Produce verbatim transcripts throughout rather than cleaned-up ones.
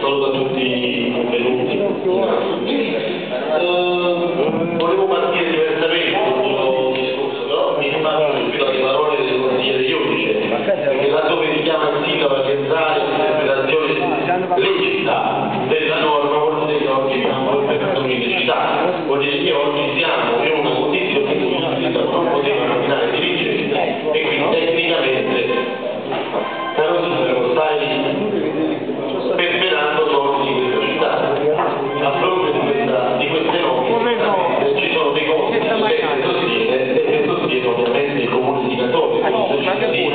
Saluto a tutti i benvenuti. Uh, volevo partire diversamente con il discorso, però mi rimangono più alle parole del consigliere Iodice, perché laddove richiama il sito a presentare l'interpretazione lecita della norma, vuol dire che oggi siamo in persone illecità, vuol dire che oggi siamo in una condizione in cui il sito non poteva nominare dirigenti e quindi tecnicamente però si sono stati perpetrando soldi di questa città. A fronte di, questa, di queste norme ci sono dei costi che sostiene e che sostiene ovviamente il comunicatore, i cittadini.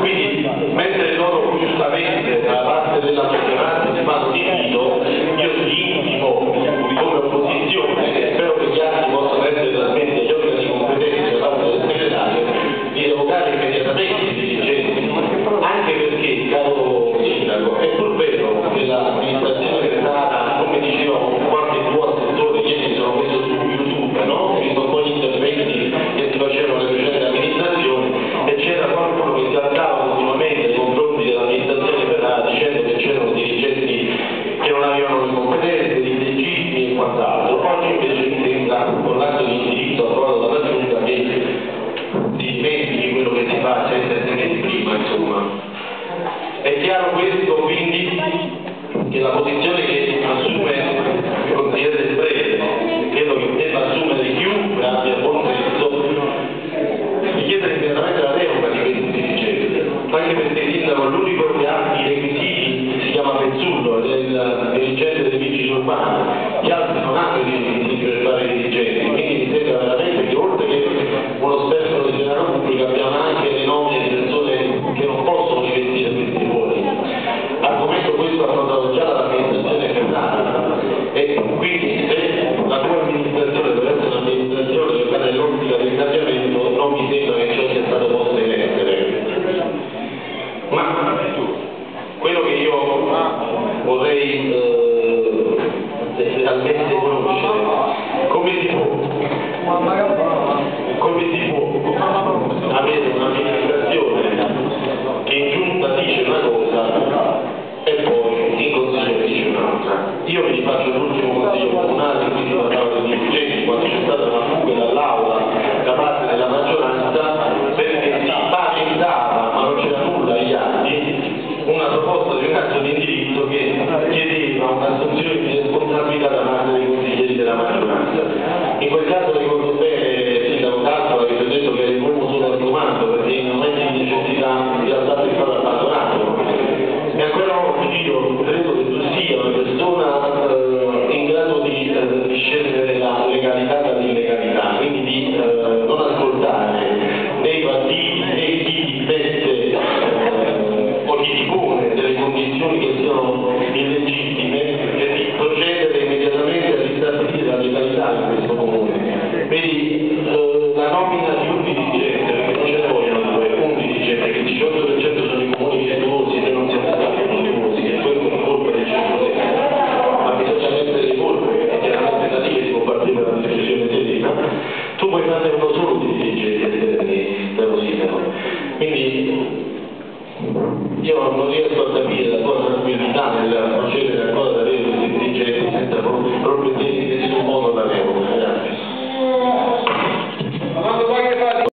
Quindi mentre loro giustamente da parte della maggioranza si fanno di invito, io gli invito come opposizione, e spero che gli altri possano essere veramente gli organi di competenza da parte del segretario, di evocare immediatamente i dirigenti, anche perché, caro Sindaco, è pur vero che l'amministrazione che è stata, come dicevo, qualche tuo assessore ieri sono messo su YouTube, no? Ho visto poi gli interventi che si facevano nelle precedenti amministrazioni e c'era qualcuno che si alzava continuamente nei confronti dell'amministrazione per dicendo che c'erano dirigenti che non avevano le competenze, dei legitimi e quant'altro. Oggi invece mi sembra, con l'atto di indirizzo approvato dalla Giunta, che si dimentichi quello che si fa sette mesi prima, insomma. È chiaro questo, quindi, che la posizione che assume il consigliere del Breve, credo che debba assumere chiunque abbia buon senso, di chiedere immediatamente la revoca di questi dirigenti, anche perché il sindaco è l'unico che ha i requisiti, si chiama Pezzullo, del dirigente dei vigili urbani, gli altri non hanno i requisiti per fare i dirigenti, quindi mi sembra veramente che oltre che uno spettro di denaro pubblico abbiamo anche le nomine di persone che non possono rivestire questi ruoli. Argomento questo affrontato già dall'amministrazione Ferrara, e quindi se la tua amministrazione deve essere un'amministrazione che fa nell'ottica del cambiamento, non mi sembra che ciò sia stato posto in essere. Ma quello che io vorrei eh, realmente conoscere, come si può come si può avere un'amministrazione che in giunta dice una cosa e poi in consiglio dice un'altra. Io vi faccio l'ultimo consiglio comunale, quindi la parola dei dirigenti, quando c'è stata una fuga dall'aula da parte della maggioranza perché si paventava, ma non c'era nulla agli atti, una proposta di un atto di indirizzo che chiedeva un'assunzione di responsabilità da parte dei consiglieri della maggioranza. In quel caso ricordo bene, Sindaco Calcio, avete detto che è l'uomo solo al comando, perché in momenti di necessità in realtà è stato abbandonato. E ancora oggi io credo che tu sia una persona eh, in grado di eh, discernere la legalità dall'illegalità, quindi di eh, non ascoltare né i partiti né chi dipende delle condizioni che siano illegittime e di procedere immediatamente a ristabilire la legalità in questo comune. Vedi, eh, la nomina di un dirigente, perché non ce ne vogliono due, un dirigente, che il diciotto per cento sono i comuni virtuosi e non siamo stati virtuosi, e questo è una colpa del centrodestra, ma bisogna mettere le colpe, perché chiaramente da lì che si può partire dalla decisione tedesca. Tu puoi farne uno solo di dirigente dello sindaco. Quindi io non riesco a capire la tua tranquillità nel procedere ancora ad avere questi dirigenti senza proprio dire